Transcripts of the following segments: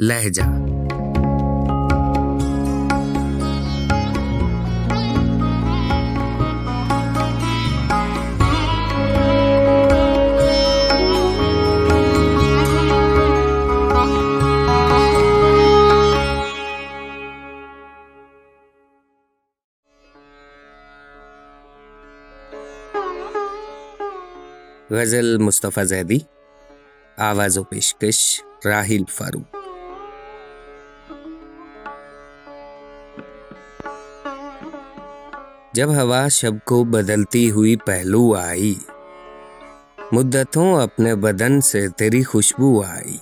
लहजा। गज़ल मुस्तफ़ा ज़ैदी, आवाज़ पेशकश राहिल फारूक। जब हवा शब को बदलती हुई पहलू आई, मुद्दतों अपने बदन से तेरी खुशबू आई।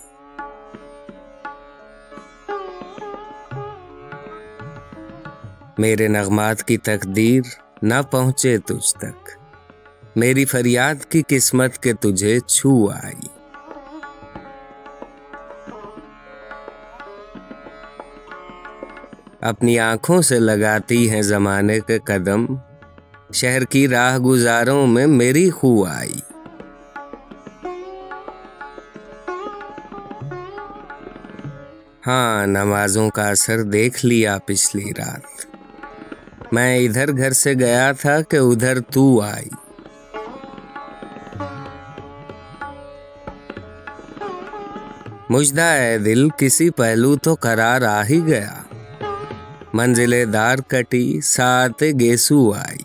मेरे नगमात की तकदीर ना पहुंचे तुझ तक, मेरी फरियाद की किस्मत के तुझे छू आई। अपनी आंखों से लगाती हैं जमाने के कदम, शहर की राह गुजारों में मेरी खू आई। हाँ, नमाजों का असर देख लिया पिछली रात, मैं इधर घर से गया था कि उधर तू आई। मुझदा है दिल, किसी पहलू तो करार आ ही गया, मंजिलेदार कटी साथ गेसू आई।